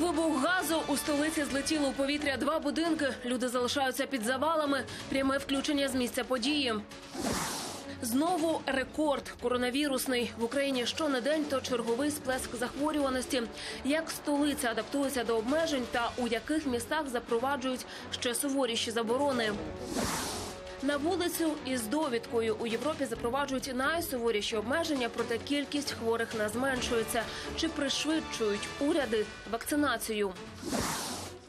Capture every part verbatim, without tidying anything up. Вибух газу. У столиці злетіло у повітря два будинки. Люди залишаються під завалами. Пряме включення з місця події. Знову рекорд коронавірусний. В Україні щонедень то черговий сплеск захворюваності. Як столиця адаптується до обмежень та у яких містах запроваджують ще суворіші заборони? На вулицю із довідкою. У Європі запроваджують найсуворіші обмеження, проте кількість хворих не зменшується. Чи пришвидшують уряди вакцинацію?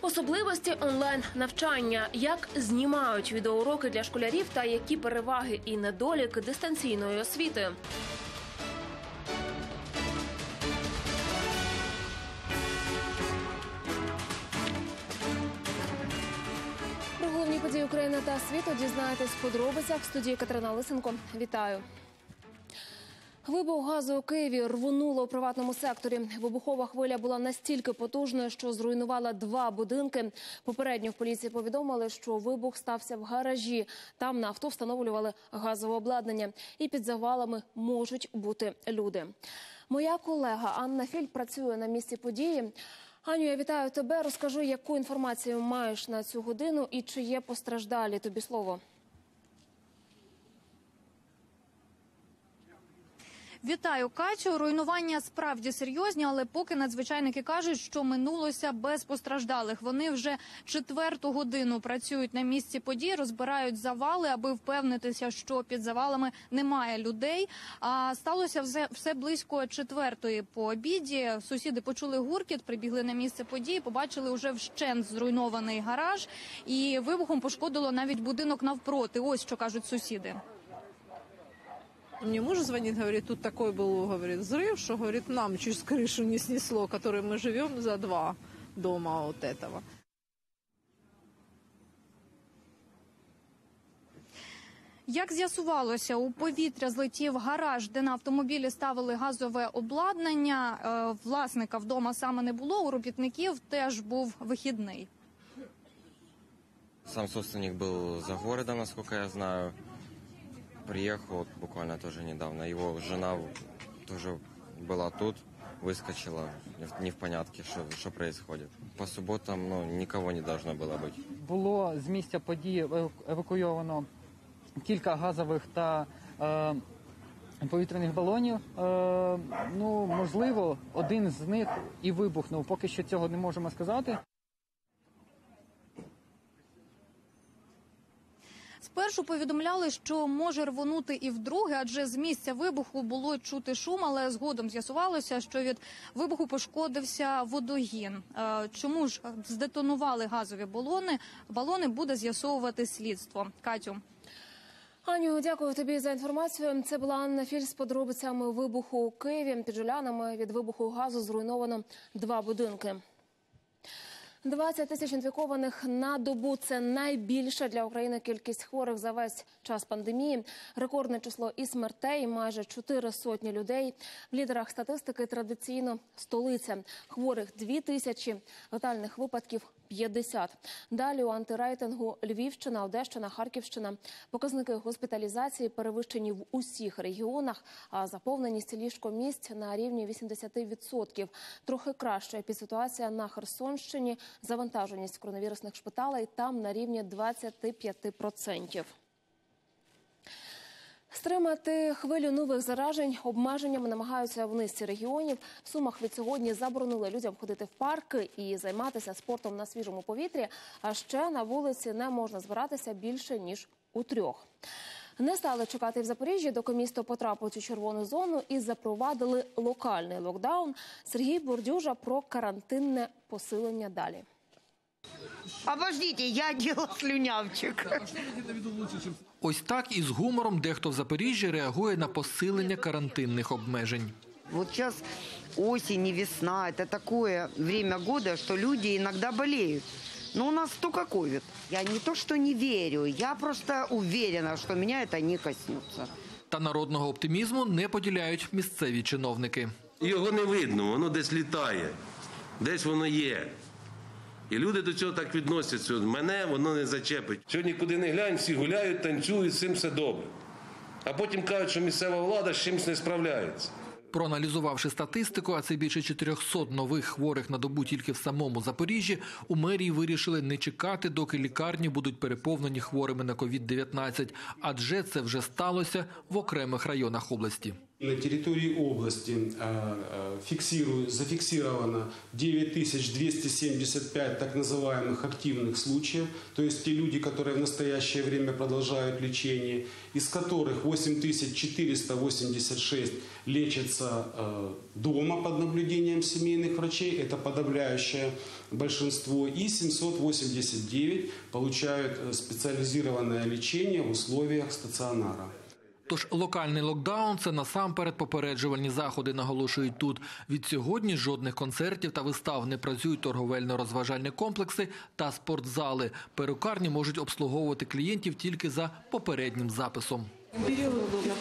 Особливості онлайн-навчання. Як знімають відеоуроки для школярів та які переваги і недоліки дистанційної освіти? Про головні події України та світу дізнаєтесь в подробицях. В студії Катерина Лисенко. Вітаю. Вибух газу у Києві рвонуло у приватному секторі. Вибухова хвиля була настільки потужною, що зруйнувала два будинки. Попередньо в поліції повідомили, що вибух стався в гаражі. Там на авто встановлювали газове обладнання. І під завалами можуть бути люди. Моя колега Анна Філь працює на місці події. Аню, я вітаю тебе. Розкажи, яку інформацію маєш на цю годину і чи є постраждалі. Тобі слово. Вітаю, Катю. Руйнування справді серйозні, але поки надзвичайники кажуть, що минулося без постраждалих. Вони вже четверту годину працюють на місці подій, розбирають завали, аби впевнитися, що під завалами немає людей. А сталося все, все близько четвертої по обіді. Сусіди почули гуркіт, прибігли на місце події, побачили уже вщент зруйнований гараж. І вибухом пошкодило навіть будинок навпроти. Ось що кажуть сусіди. Мне муж звонит, говорит, тут такой был, говорит, взрыв, что, говорит, нам через крышу не снесло, в которой мы живем за два дома от этого. Як з'ясувалося, у повітря злетів гараж, де на автомобілі ставили газове обладнання. Власника вдома саме не було, у робітників теж був вихідний. Сам собственник був за городом, наскільки я знаю. Приехал буквально тоже недавно. Его жена тоже была тут, выскочила, не в порядке, что, что происходит. По субботам ну, никого не должно было быть. Було з місця події евакуйовано кілька газових та е, повітряних балонів. Е, ну, можливо, один з них і вибухнув. Поки що цього не можемо сказати. Спершу повідомляли, що може рвонути і вдруге, адже з місця вибуху було чути шум, але згодом з'ясувалося, що від вибуху пошкодився водогін. Чому ж здетонували газові балони, балони буде з'ясовувати слідство. Катю. Аню, дякую тобі за інформацію. Це була Анна Філь з подробицями вибуху у Києві. Під Жулянами від вибуху газу зруйновано два будинки. двадцять тисяч інфікованих на добу – це найбільша для України кількість хворих за весь час пандемії. Рекордне число і смертей – майже чотири сотні людей. В лідерах статистики традиційно столиця. Хворих – дві тисячі, летальних випадків – п'ятдесят. Далі у антирейтингу Львівщина, Одещина, Харківщина. Показники госпіталізації перевищені в усіх регіонах, а заповненість ліжкомісць на рівні вісімдесят відсотків. Трохи краще епідситуація на Херсонщині, завантаженість коронавірусних шпиталей там на рівні двадцять п'ять відсотків. Стримати хвилю нових заражень обмеженнями намагаються в низці регіонів. В Сумах від сьогодні заборонили людям ходити в парки і займатися спортом на свіжому повітрі. А ще на вулиці не можна збиратися більше, ніж у трьох. Не стали чекати в Запоріжжі, доки місто потрапить у червону зону і запровадили локальний локдаун. Сергій Бордюжа про карантинне посилення далі. Обождите, я діла слюнявчик. Ось так із гумором дехто в Запоріжжі реагує на посилення карантинних обмежень. Вот сейчас осень и весна, это такое время года, что люди иногда болеют. Но у нас только ковид. Я не то, что не верю, я просто уверена, что меня это не коснется. Та народного оптимізму не поділяють місцеві чиновники. Його не видно, воно десь літає, десь воно є. І люди до цього так відносяться. Мене воно не зачепить. Сьогодні куди не глянь, всі гуляють, танцюють, з цим все добре. А потім кажуть, що місцева влада з чимось не справляється. Проаналізувавши статистику, а це більше чотирьохсот нових хворих на добу тільки в самому Запоріжжі, у мерії вирішили не чекати, доки лікарні будуть переповнені хворими на ковід дев'ятнадцять, адже це вже сталося в окремих районах області. На территории области зафиксировано девять тысяч двести семьдесят пять так называемых активных случаев, то есть те люди, которые в настоящее время продолжают лечение, из которых восемь тысяч четыреста восемьдесят шесть лечатся дома под наблюдением семейных врачей, это подавляющее большинство, и семьсот восемьдесят девять получают специализированное лечение в условиях стационара. Тож локальний локдаун – це насамперед попереджувальні заходи, наголошують тут. Від сьогодні жодних концертів та вистав, не працюють торговельно-розважальні комплекси та спортзали. Перукарні можуть обслуговувати клієнтів тільки за попереднім записом. В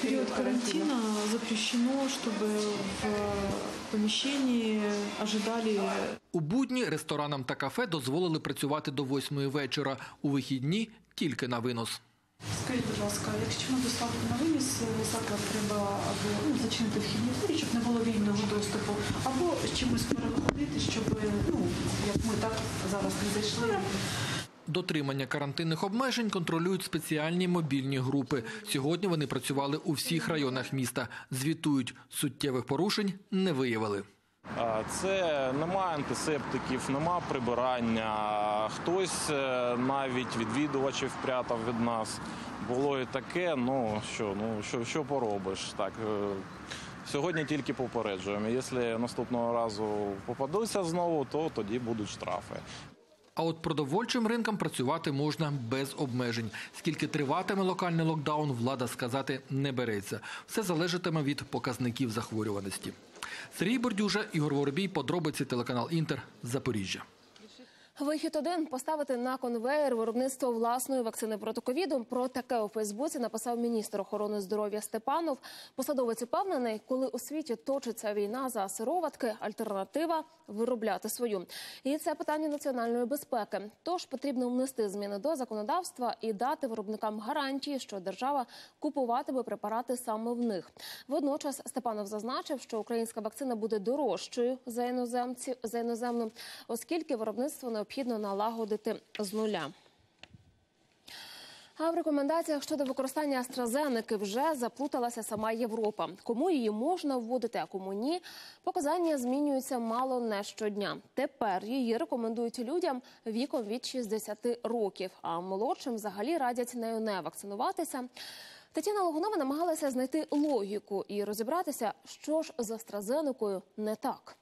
період карантину запрещено, щоб в поміщенні чекали. У будні ресторанам та кафе дозволили працювати до восьмої вечора, у вихідні – тільки на винос. Скажіть, будь ласка, якщо ми доставку на виніс, заклад треба або зачинити вхідні двері, щоб не було вільного доступу, або чимось переходити, щоб, ну, як ми так зараз не зайшли. Дотримання карантинних обмежень контролюють спеціальні мобільні групи. Сьогодні вони працювали у всіх районах міста. Звітують, суттєвих порушень не виявили. Це немає антисептиків, немає прибирання, хтось навіть відвідувачів прятав від нас. Було і таке, ну що, ну, що, що поробиш. Так, сьогодні тільки попереджуємо, якщо наступного разу попадуся знову, то тоді будуть штрафи. А от продовольчим ринкам працювати можна без обмежень. Скільки триватиме локальний локдаун, влада сказати не береться. Все залежатиме від показників захворюваності. Сергій Бордюжа, Ігор Воробій, Подробиці, телеканал «Інтер», Запоріжжя. Вихід один – поставити на конвеєр виробництво власної вакцини проти ковіду. Про таке у Фейсбуці написав міністр охорони здоров'я Степанов. Посадовець упевнений, коли у світі точиться війна за сироватки, альтернатива – виробляти свою. І це питання національної безпеки. Тож потрібно внести зміни до законодавства і дати виробникам гарантії, що держава купуватиме препарати саме в них. Водночас Степанов зазначив, що українська вакцина буде дорожчою за іноземну, оскільки виробництво необхідно. Необхідно налагодити з нуля. А в рекомендаціях щодо використання AstraZeneca вже заплуталася сама Європа. Кому її можна вводити, а кому ні, показання змінюються мало не щодня. Тепер її рекомендують людям віком від шістдесяти років, а молодшим взагалі радять нею не вакцинуватися. Тетяна Логунова намагалася знайти логіку і розібратися, що ж з AstraZeneca не так.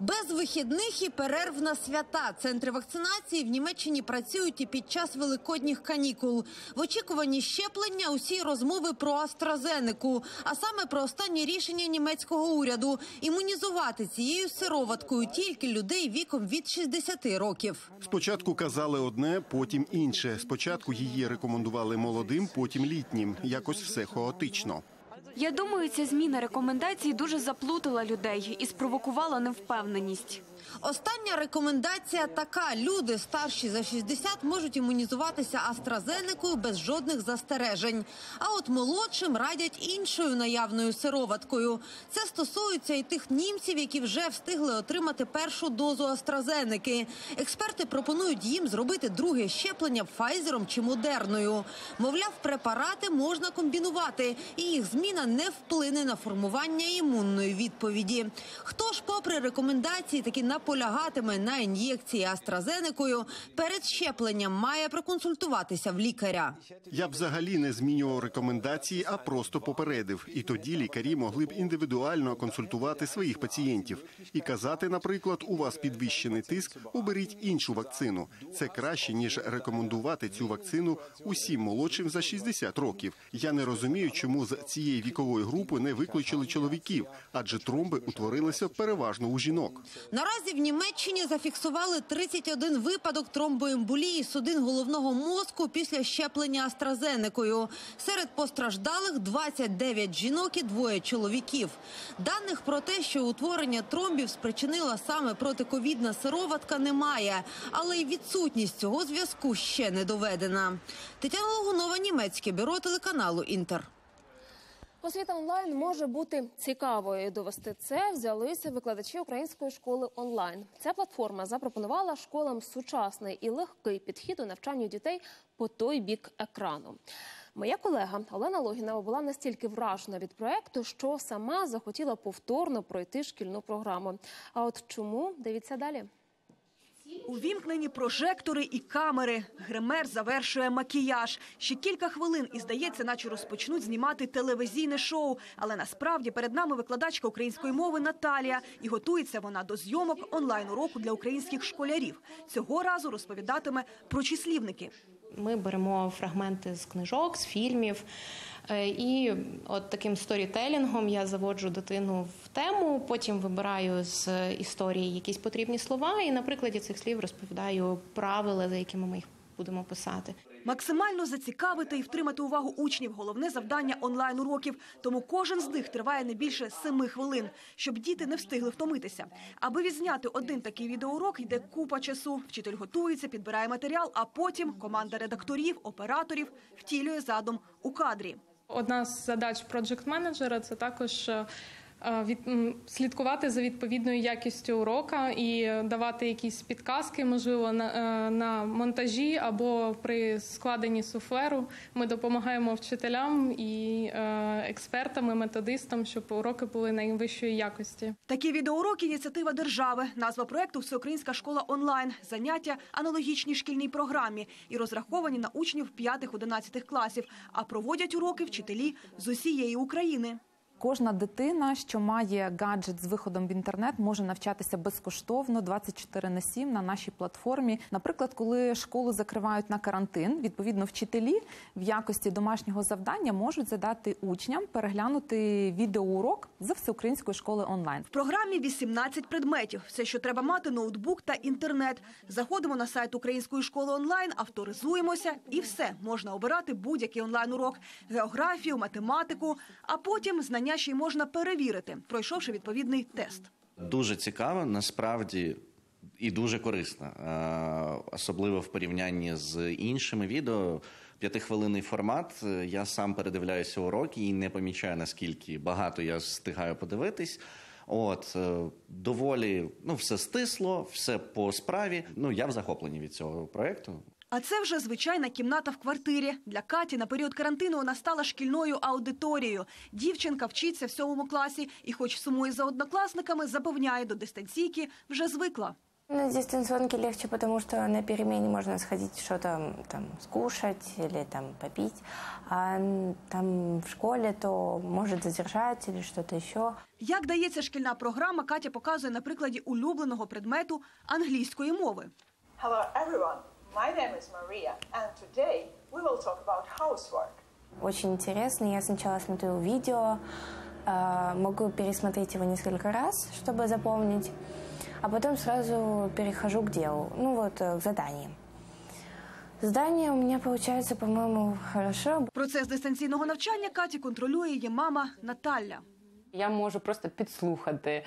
Без вихідних і перерв на свята. Центри вакцинації в Німеччині працюють і під час великодніх канікул. В очікуванні щеплення усі розмови про AstraZeneca, а саме про останнє рішення німецького уряду – імунізувати цією сироваткою тільки людей віком від шістдесяти років. Спочатку казали одне, потім інше. Спочатку її рекомендували молодим, потім літнім. Якось все хаотично. Я думаю, ця зміна рекомендацій дуже заплутала людей і спровокувала невпевненість. Остання рекомендація така. Люди старші за шістдесят можуть імунізуватися AstraZeneca без жодних застережень. А от молодшим радять іншою наявною сироваткою. Це стосується і тих німців, які вже встигли отримати першу дозу AstraZeneca. Експерти пропонують їм зробити друге щеплення Файзером чи Модерною. Мовляв, препарати можна комбінувати, і їх зміна не вплине на формування імунної відповіді. Хто ж, попри рекомендації, таки навчання, полягатиме на ін'єкції AstraZeneca, перед щепленням має проконсультуватися в лікаря. Я б взагалі не змінював рекомендації, а просто попередив. І тоді лікарі могли б індивідуально консультувати своїх пацієнтів. І казати, наприклад, у вас підвищений тиск, оберіть іншу вакцину. Це краще, ніж рекомендувати цю вакцину усім молодшим за шістдесят років. Я не розумію, чому з цієї вікової групи не виключили чоловіків, адже тромби утворилися переважно у жінок. Наразі в Німеччині зафіксували тридцять один випадок тромбоемболії судин головного мозку після щеплення AstraZeneca. Серед постраждалих двадцять дев'ять жінок і двоє чоловіків. Даних про те, що утворення тромбів спричинила саме протиковідна сироватка, немає. Але й відсутність цього зв'язку ще не доведена. Тетяна Логунова, німецьке бюро телеканалу «Інтер». Освіта онлайн може бути цікавою. Довести це взялися викладачі Української школи онлайн. Ця платформа запропонувала школам сучасний і легкий підхід у навчанню дітей по той бік екрану. Моя колега Олена Логінова була настільки вражена від проєкту, що сама захотіла повторно пройти шкільну програму. А от чому? Дивіться далі. Увімкнені прожектори і камери. Гример завершує макіяж. Ще кілька хвилин і, здається, наче розпочнуть знімати телевізійне шоу. Але насправді перед нами викладачка української мови Наталія. І готується вона до зйомок онлайн-уроку для українських школярів. Цього разу розповідатиме про числівники. Ми беремо фрагменти з книжок, з фільмів. І от таким сторітелінгом я заводжу дитину в тему, потім вибираю з історії якісь потрібні слова і на прикладі цих слів розповідаю правила, за якими ми їх будемо писати. Максимально зацікавити і втримати увагу учнів – головне завдання онлайн-уроків. Тому кожен з них триває не більше семи хвилин, щоб діти не встигли втомитися. Аби відзняти один такий відеоурок, йде купа часу. Вчитель готується, підбирає матеріал, а потім команда редакторів, операторів втілює задум у кадрі. Одна з задач проджект-менеджера – це також слідкувати за відповідною якістю уроку і давати якісь підказки, можливо, на монтажі або при складенні суфлеру. Ми допомагаємо вчителям і експертам, і методистам, щоб уроки були найвищої якості. Такі відеоуроки – ініціатива держави. Назва проєкту «Всеукраїнська школа онлайн». Заняття аналогічні шкільній програмі і розраховані на учнів п'ятих-одинадцятих класів. А проводять уроки вчителі з усієї України. Кожна дитина, що має гаджет з виходом в інтернет, може навчатися безкоштовно двадцять чотири на сім на нашій платформі. Наприклад, коли школу закривають на карантин, відповідно вчителі в якості домашнього завдання можуть задати учням переглянути відеоурок з Всеукраїнської школи онлайн. В програмі вісімнадцять предметів. Все, що треба мати – ноутбук та інтернет. Заходимо на сайт Української школи онлайн, авторизуємося і все. Можна обирати будь-який онлайн-урок – географію, математику, а потім знання ще й можна перевірити, пройшовши відповідний тест. Дуже цікаво, насправді, і дуже корисно. Особливо в порівнянні з іншими відео. П'ятихвилинний формат. Я сам передивляюся уроки і не помічаю, наскільки багато я встигаю подивитись. От, доволі, ну, все стисло, все по справі. Ну, я в захопленні від цього проєкту. А це вже звичайна кімната в квартирі. Для Каті на період карантину вона стала шкільною аудиторією. Дівчинка вчиться в сьомому класі і хоч сумує за однокласниками, запевняє, до дистанційки вже звикла. На дистанционке легче, потому что на перемене можно сходить что-то там скушать или там попить, а там в школе то может задержать или что-то еще. Як дається шкільна програма, Катя показує на прикладі улюбленого предмету англійської мови. Hello everyone. My name is Maria, and today we will talk about housework. Очень интересно. Я сначала смотрю видео, могу пересмотреть его несколько раз, чтобы запомнить, а потом сразу перехожу к делу, ну вот к заданиям. Здання у мене виходить, по-моєму, хорошо. Процес дистанційного навчання Каті контролює її мама Наталя. Я можу просто підслухати,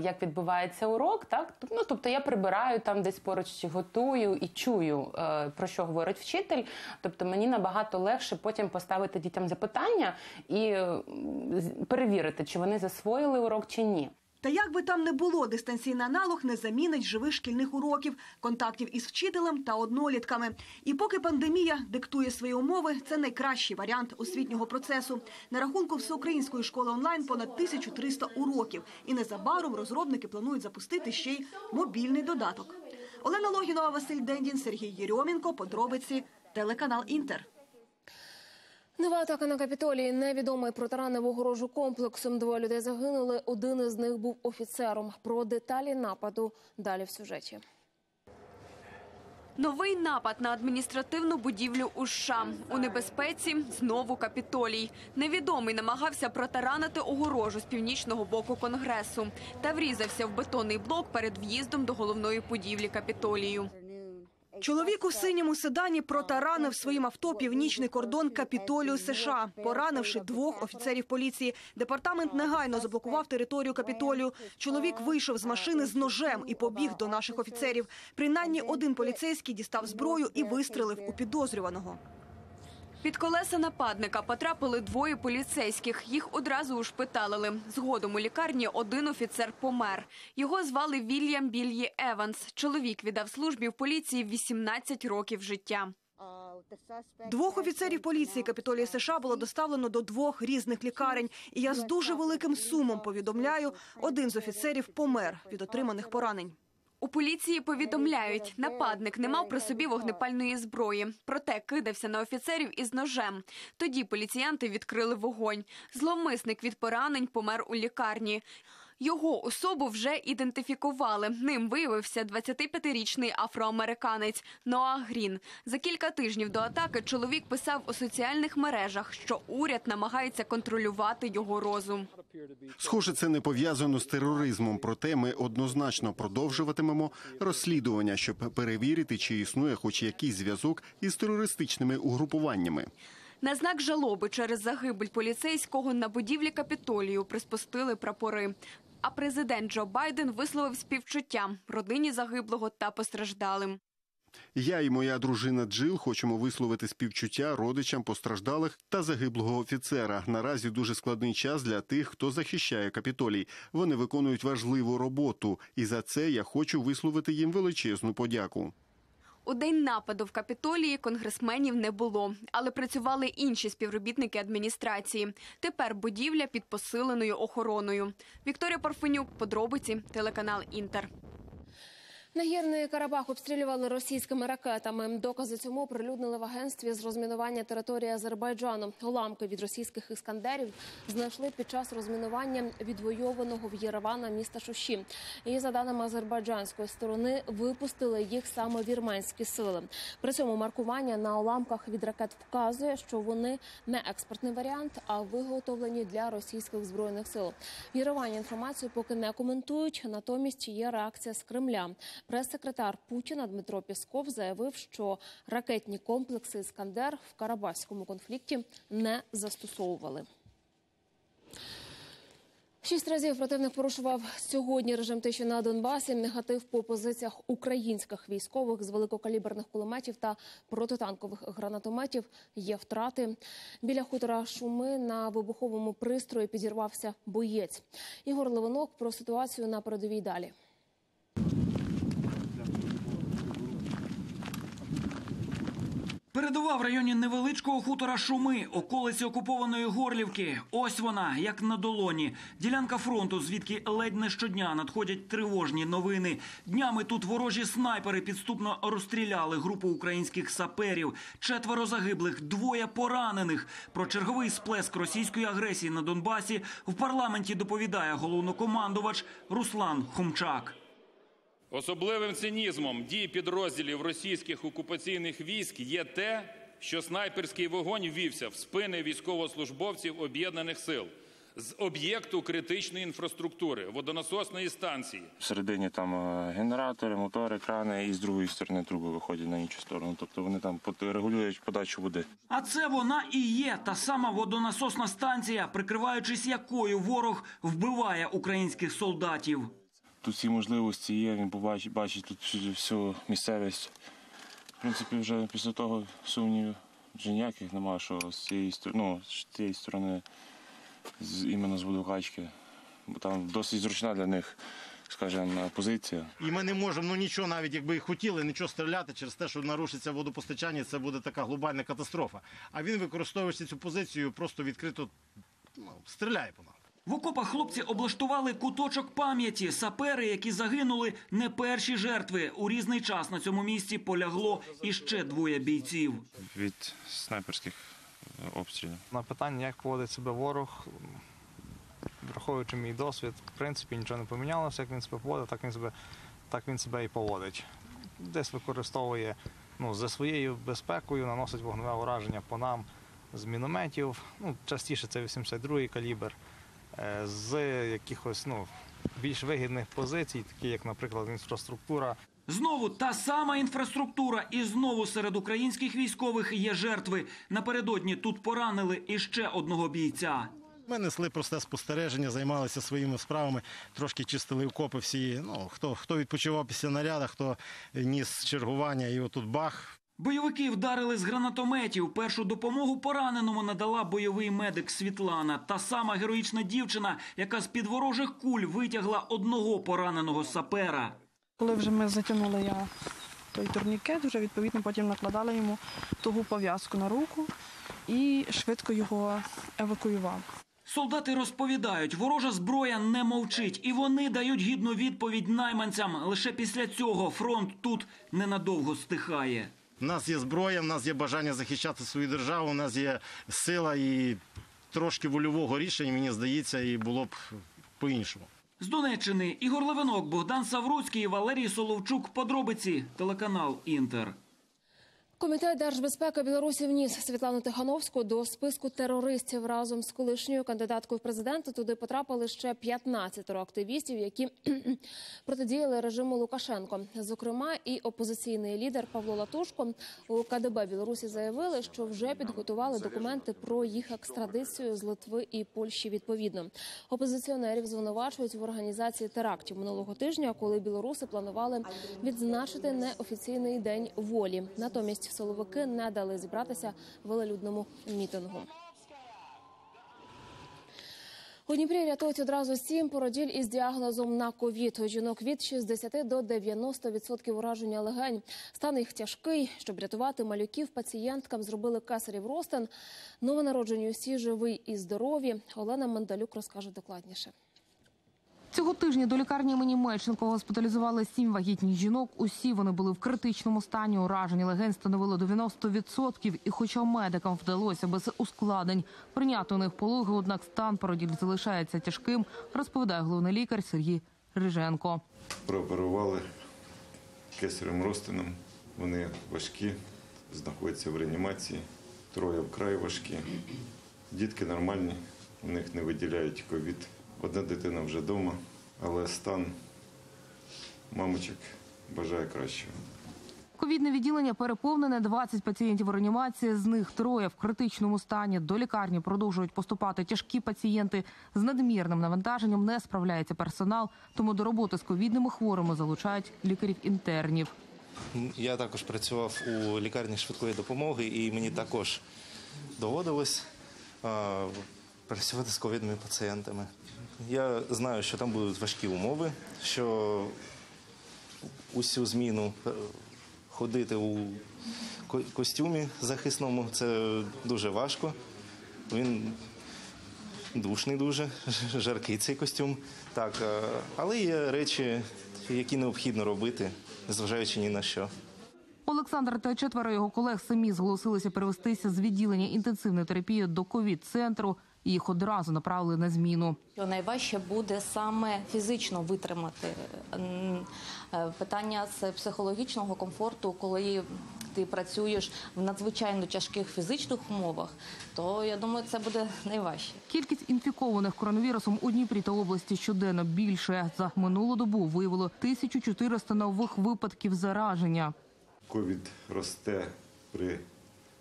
як відбувається урок, так? Ну, тобто я прибираю там десь поруч, чи готую і чую, про що говорить вчитель. Тобто мені набагато легше потім поставити дітям запитання і перевірити, чи вони засвоїли урок, чи ні. Та як би там не було, дистанційний аналог не замінить живих шкільних уроків, контактів із вчителем та однолітками. І поки пандемія диктує свої умови, це найкращий варіант освітнього процесу. На рахунку Всеукраїнської школи онлайн понад тисячу триста уроків. І незабаром розробники планують запустити ще й мобільний додаток. Олена Логінова, Василь Дендін, Сергій Єрьоменко. Подробиці. Телеканал «Інтер». Нова атака на Капітолій. Невідомий протаранив огорожу комплексом. Двоє людей загинули, один із них був офіцером. Про деталі нападу далі в сюжеті. Новий напад на адміністративну будівлю у США. У небезпеці знову Капітолій. Невідомий намагався протаранити огорожу з північного боку Конгресу та врізався в бетонний блок перед в'їздом до головної будівлі Капітолію. Чоловік у синьому седані протаранив своїм авто північний кордон Капітолію США, поранивши двох офіцерів поліції. Департамент негайно заблокував територію Капітолію. Чоловік вийшов з машини з ножем і побіг до наших офіцерів. Принаймні один поліцейський дістав зброю і вистрелив у підозрюваного. Під колеса нападника потрапили двоє поліцейських. Їх одразу ушпиталили. Згодом у лікарні один офіцер помер. Його звали Вільям Біллі Еванс. Чоловік віддав службі в поліції вісімнадцять років життя. Двох офіцерів поліції Капітолії США було доставлено до двох різних лікарень. І я з дуже великим сумом повідомляю, один з офіцерів помер від отриманих поранень. У поліції повідомляють, нападник не мав при собі вогнепальної зброї. Проте кидався на офіцерів із ножем. Тоді поліціянти відкрили вогонь. Зловмисник від поранень помер у лікарні. Його особу вже ідентифікували. Ним виявився двадцятип'ятирічний афроамериканець Ноа Грін. За кілька тижнів до атаки чоловік писав у соціальних мережах, що уряд намагається контролювати його розум. Схоже, це не пов'язано з тероризмом. Проте ми однозначно продовжуватимемо розслідування, щоб перевірити, чи існує хоч якийсь зв'язок із терористичними угрупуваннями. На знак жалоби через загибель поліцейського на будівлі Капітолію приспустили прапори. А президент Джо Байден висловив співчуття родині загиблого та постраждалим. Я і моя дружина Джил хочемо висловити співчуття родичам постраждалих та загиблого офіцера. Наразі дуже складний час для тих, хто захищає Капітолій. Вони виконують важливу роботу. І за це я хочу висловити їм величезну подяку. У день нападу в Капітолії конгресменів не було, але працювали інші співробітники адміністрації. Тепер будівля під посиленою охороною. Вікторія Парфенюк, Подробиці, телеканал Інтер. Нагірний Карабах обстрілювали російськими ракетами. Докази цьому оприлюднили в агентстві з розмінування території Азербайджану. Уламки від російських іскандерів знайшли під час розмінування відвойованого в Єревана міста Шуші. І, за даними азербайджанської сторони, випустили їх саме вірменські сили. При цьому маркування на уламках від ракет вказує, що вони не експортний варіант, а виготовлені для російських збройних сил. В Єревані інформацію поки не коментують, натомість є реакція з Кремля. Прес-секретар Путіна Дмитро Пєсков заявив, що ракетні комплекси «Іскандер» в Карабахському конфлікті не застосовували. Шість разів противник порушував сьогодні режим тиші на Донбасі. Негатив по позиціях українських військових з великокаліберних кулеметів та протитанкових гранатометів. Є втрати. Біля хутора Шуми на вибуховому пристрої підірвався боєць. Ігор Левонок про ситуацію на передовій далі. Передова в районі невеличкого хутора Шуми, околиці окупованої Горлівки. Ось вона, як на долоні. Ділянка фронту, звідки ледь не щодня надходять тривожні новини. Днями тут ворожі снайпери підступно розстріляли групу українських саперів. Четверо загиблих, двоє поранених. Про черговий сплеск російської агресії на Донбасі в парламенті доповідає головнокомандувач Руслан Хомчак. Особливим цинізмом дій підрозділів російських окупаційних військ є те, що снайперський вогонь ввівся в спини військовослужбовців об'єднаних сил з об'єкту критичної інфраструктури, водонасосної станції. Всередині там генератори, мотори, крани і з другої сторони труби виходять на іншу сторону. Тобто вони там регулюють подачу води. А це вона і є та сама водонасосна станція, прикриваючись якою ворог вбиває українських солдатів. Тут всі можливості є, він побачить, бачить тут всю місцевість. В принципі, вже після того сумнівів вже ніяких немає, що з цієї сторони, ну, з цієї сторони, з, іменно з водокачки, бо там досить зручна для них, скажімо, позиція. І ми не можемо, ну нічого, навіть якби і хотіли, нічого стріляти через те, що нарушиться водопостачання, це буде така глобальна катастрофа. А він, використовуючи цю позицію, просто відкрито, ну, стріляє по нам. В окопах хлопці облаштували куточок пам'яті. Сапери, які загинули, не перші жертви. У різний час на цьому місці полягло іще двоє бійців. Від снайперських обстрілів. На питання, як поводить себе ворог, враховуючи мій досвід, в принципі, нічого не помінялося. Як він себе поводить, так він себе, так він себе і поводить. Десь використовує, ну, за своєю безпекою, наносить вогневе ураження по нам з мінометів. Ну, частіше це вісімдесят другий калібр. З якихось, ну, більш вигідних позицій, такі як, наприклад, інфраструктура. Знову та сама інфраструктура і знову серед українських військових є жертви. Напередодні тут поранили іще одного бійця. Ми несли просте спостереження, займалися своїми справами, трошки чистили окопи всі, ну, хто, хто відпочивав після наряду, хто ніс чергування, і отут бах. Бойовики вдарили з гранатометів. Першу допомогу пораненому надала бойовий медик Світлана. Та сама героїчна дівчина, яка з-під ворожих куль витягла одного пораненого сапера. Коли вже ми затягнули я той турнікет, вже відповідно потім накладали йому тугу пов'язку на руку і швидко його евакуював. Солдати розповідають, ворожа зброя не мовчить. І вони дають гідну відповідь найманцям. Лише після цього фронт тут ненадовго стихає. У нас є зброя, у нас є бажання захищати свою державу, у нас є сила і трошки вольового рішення, мені здається, і було б по-іншому. З Донеччини Ігор Левонок, Богдан Савруцький, Валерій Соловчук. Подробиці. Телеканал «Інтер». Комітет держбезпеки Білорусі вніс Світлану Тихановську до списку терористів. Разом з колишньою кандидаткою в президенти туди потрапили ще п'ятнадцять активістів, які протидіяли режиму Лукашенко. Зокрема, і опозиційний лідер Павло Латушко. У КДБ Білорусі заявили, що вже підготували документи про їх екстрадицію з Литви і Польщі відповідно. Опозиціонерів звинувачують в організації терактів минулого тижня, коли білоруси планували відзначити неофіційний день волі. Натомість силовики не дали зібратися велелюдному мітингу. У Дніпрі рятують одразу сім породіль із діагнозом на ковід. У жінок від шістдесяти до дев'яноста відсотків ураження легень. Стан їх тяжкий. Щоб рятувати малюків, пацієнткам зробили кесарів розтин. Новонароджені усі живі і здорові. Олена Мандалюк розкаже докладніше. Цього тижня до лікарні імені Мельченко госпіталізували сім вагітних жінок. Усі вони були в критичному стані. Ураження легень становило дев'яносто відсотків. І хоча медикам вдалося без ускладнень прийняти у них пологи, однак стан породіль залишається тяжким, розповідає головний лікар Сергій Єрьоменко. Прооперували кесаревим розтином. Вони важкі, знаходяться в реанімації. Троє вкрай важкі. Дітки нормальні, у них не виділяють ковід. Одна дитина вже вдома, але стан мамочок бажає кращого. Ковідне відділення переповнене, двадцять пацієнтів у реанімації, з них троє в критичному стані. До лікарні продовжують поступати тяжкі пацієнти. З надмірним навантаженням не справляється персонал, тому до роботи з ковідними хворими залучають лікарів-інтернів. Я також працював у лікарні швидкої допомоги і мені також доводилось працювати з ковідними пацієнтами. Я знаю, що там будуть важкі умови, що усю зміну ходити у костюмі захисному – це дуже важко. Він душний дуже, жаркий цей костюм. Так, але є речі, які необхідно робити, незважаючи ні на що. Олександр та четверо його колег самі зголосилися перевестися з відділення інтенсивної терапії до ковід-центру. Їх одразу направили на зміну. Найважче буде саме фізично витримати питання з психологічного комфорту, коли ти працюєш в надзвичайно тяжких фізичних умовах, то, я думаю, це буде найважче. Кількість інфікованих коронавірусом у Дніпрі та області щоденно більше. За минулу добу виявило тисячу чотириста нових випадків зараження. Ковід росте при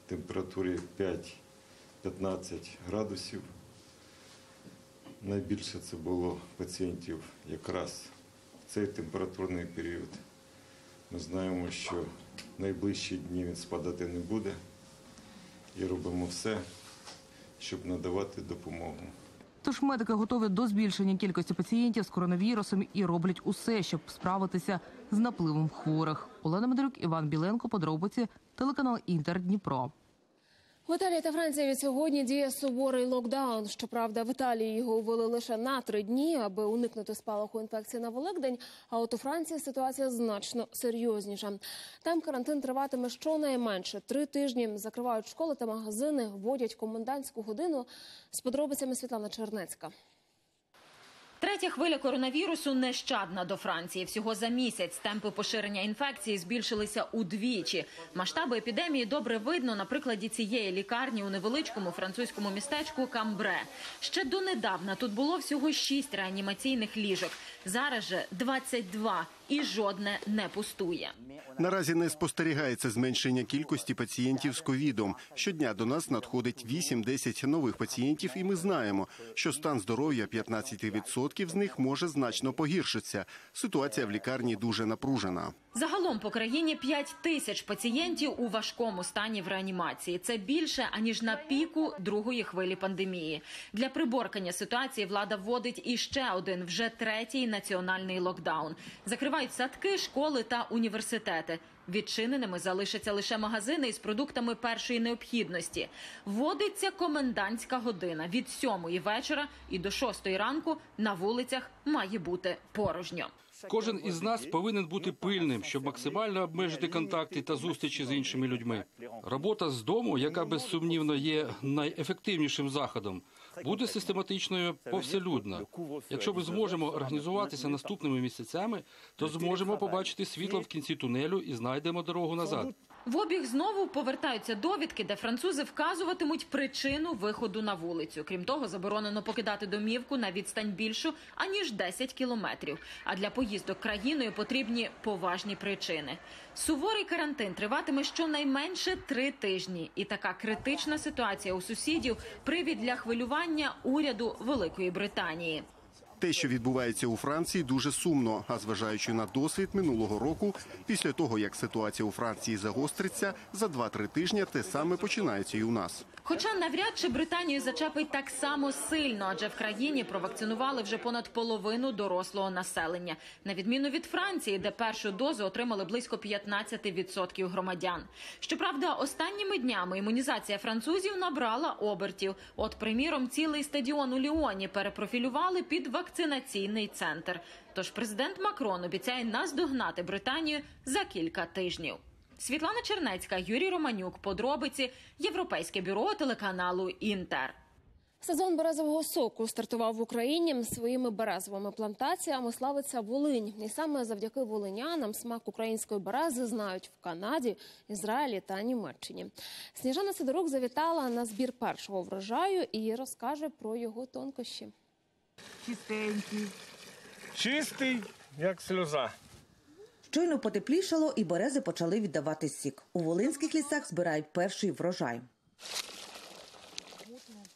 температурі п'ять-п'ятнадцять градусів. Найбільше це було пацієнтів якраз в цей температурний період. Ми знаємо, що в найближчі дні він спадати не буде і робимо все, щоб надавати допомогу. Тож медики готові до збільшення кількості пацієнтів з коронавірусом і роблять усе, щоб справитися з напливом хворих. Олена Мандалюк, Іван Біленко, Подробиці, телеканал «Інтер», Дніпро. В Італії та Франції від сьогодні діє суворий локдаун. Щоправда, в Італії його ввели лише на три дні, аби уникнути спалаху інфекції на Великдень, а от у Франції ситуація значно серйозніша. Там карантин триватиме щонайменше три тижні, закривають школи та магазини, вводять комендантську годину. З подробицями Світлана Чернецька. Третя хвиля коронавірусу нещадна до Франції. Всього за місяць темпи поширення інфекції збільшилися удвічі. Масштаби епідемії добре видно на прикладі цієї лікарні у невеличкому французькому містечку Камбре. Ще донедавна тут було всього шість реанімаційних ліжок. Зараз же двадцять два і жодне не пустує. Наразі не спостерігається зменшення кількості пацієнтів з ковідом. Щодня до нас надходить вісім-десять нових пацієнтів, і ми знаємо, що стан здоров'я п'ятнадцяти відсотків з них може значно погіршитися. Ситуація в лікарні дуже напружена. Загалом по країні п'ять тисяч пацієнтів у важкому стані в реанімації. Це більше, аніж на піку другої хвилі пандемії. Для приборкання ситуації влада вводить іще один, вже третій національний локдаун. Закривають садки, школи та університети. Відчиненими залишаться лише магазини із продуктами першої необхідності. Вводиться комендантська година. Від сьомої вечора і до шостої ранку на вулицях має бути порожньо. Кожен із нас повинен бути пильним, щоб максимально обмежити контакти та зустрічі з іншими людьми. Робота з дому, яка безсумнівно є найефективнішим заходом, буде систематичною повселюдно. Якщо ми зможемо організуватися наступними місяцями, то зможемо побачити світло в кінці тунелю і знайдемо дорогу назад. В обіг знову повертаються довідки, де французи вказуватимуть причину виходу на вулицю. Крім того, заборонено покидати домівку на відстань більшу, аніж десять кілометрів. А для поїздок країною потрібні поважні причини. Суворий карантин триватиме щонайменше три тижні. І така критична ситуація у сусідів – привід для хвилювання уряду Великої Британії. Те, що відбувається у Франції, дуже сумно. А зважаючи на досвід минулого року, після того, як ситуація у Франції загостриться, за два-три тижні те саме починається і у нас. Хоча навряд чи Британію зачепить так само сильно, адже в країні провакцинували вже понад половину дорослого населення. На відміну від Франції, де першу дозу отримали близько п'ятнадцяти відсотків громадян. Щоправда, останніми днями імунізація французів набрала обертів. От, приміром, цілий стадіон у Ліоні перепрофілювали під вакцинацію. Вакцинаційний центр. Тож президент Макрон обіцяє наздогнати Британію за кілька тижнів. Світлана Чернецька, Юрій Романюк. Подробиці. Європейське бюро телеканалу «Інтер». Сезон березового соку стартував в Україні. Своїми березовими плантаціями славиться Волинь. І саме завдяки волинянам смак української берези знають в Канаді, Ізраїлі та Німеччині. Сніжана Сидорук завітала на збір першого врожаю і розкаже про його тонкощі. Чистенький. Чистий, як сльоза. Щойно потеплішало, і берези почали віддавати сік. У волинських лісах збирають перший врожай.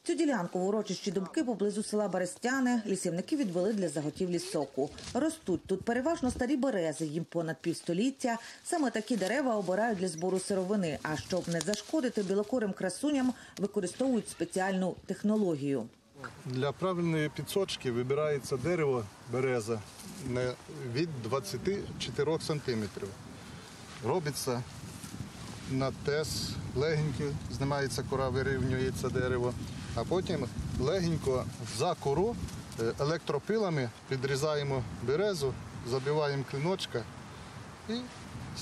Цю ділянку в урочищі Дубки поблизу села Берестяне лісівники відвели для заготівлі соку. Ростуть тут переважно старі берези, їм понад півстоліття. Саме такі дерева обирають для збору сировини, а щоб не зашкодити білокорим красуням, використовують спеціальну технологію. Для правильної підсочки вибирається дерево береза від двадцяти чотирьох сантиметрів. Робиться натес легенько, знімається кора, вирівнюється дерево, а потім легенько за кору електропилами підрізаємо березу, забиваємо клиночка і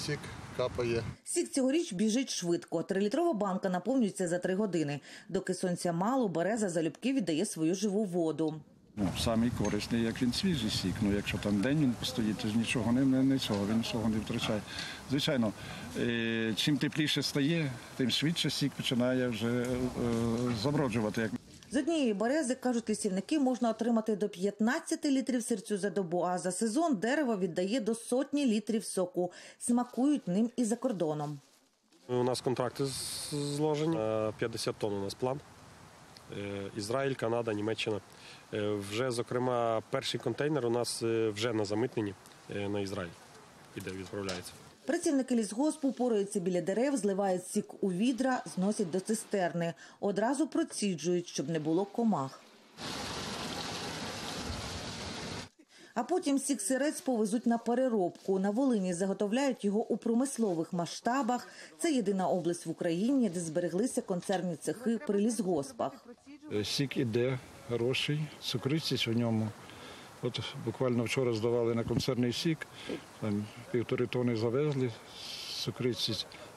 сік. Капає. Сік цьогоріч біжить швидко. Трилітрова банка наповнюється за три години. Доки сонця мало, береза залюбки віддає свою живу воду. Ну, самий корисний, як він свіжий сік. Ну, якщо там день він постоїть, то ж нічого не, не, не цього, він нічого не втрачає. Звичайно, е, чим тепліше стає, тим швидше сік починає вже е, заброджувати. З однієї берези, кажуть лісівники, можна отримати до п'ятнадцяти літрів сирцю за добу, а за сезон дерево віддає до сотні літрів соку. Смакують ним і за кордоном. У нас контракти зложені, п'ятдесят тонн у нас план. Ізраїль, Канада, Німеччина. Вже, зокрема, перший контейнер у нас вже на замитненні на Ізраїль, іде, відправляється. Працівники лісгоспу пораються біля дерев, зливають сік у відра, зносять до цистерни. Одразу проціджують, щоб не було комах. А потім сік-сирець повезуть на переробку. На Волині заготовляють його у промислових масштабах. Це єдина область в Україні, де збереглися концерні цехи при лісгоспах. Сік іде хороший, цукристість в ньому. От буквально вчора здавали на концерний сік, там півтори тони завезли, цукриця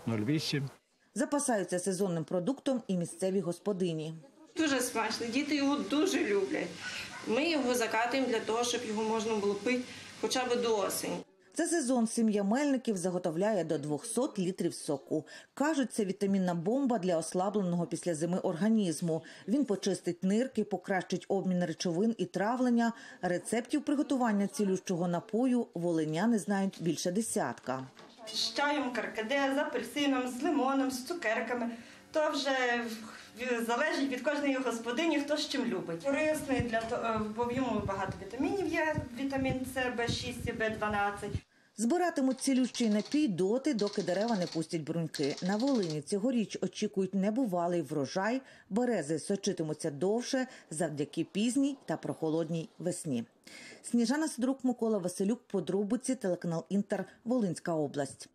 нуль вісім. Запасаються сезонним продуктом і місцеві господині. Дуже смачно, діти його дуже люблять. Ми його закатуємо для того, щоб його можна було пити хоча б до осені. За сезон сім'я Мельників заготовляє до двохсот літрів соку. Кажуть, це вітамінна бомба для ослабленого після зими організму. Він почистить нирки, покращить обмін речовин і травлення. Рецептів приготування цілющого напою волиняни знають більше десятка. з чаєм каркаде, з апельсином, з лимоном, з цукерками. То вже залежить від кожної господині, хто з чим любить. Корисний, для того, бо в ньому багато вітамінів є, вітамін С, Б шість і Б дванадцять. Збиратимуть цілющий напій доти, доки дерева не пустять бруньки. На Волині цьогоріч очікують небувалий врожай, берези сочитимуться довше завдяки пізній та прохолодній весні. Сніжана Сидорук, Микола Василюк, Подробиці, телеканал Інтер, Волинська область.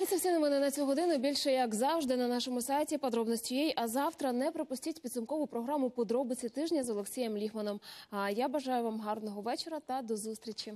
І це всі новини на цю годину. Більше, як завжди, на нашому сайті подробиці крапка ю а. А завтра не пропустіть підсумкову програму «Подробиці тижня» з Олексієм Лігманом. А я бажаю вам гарного вечора та до зустрічі.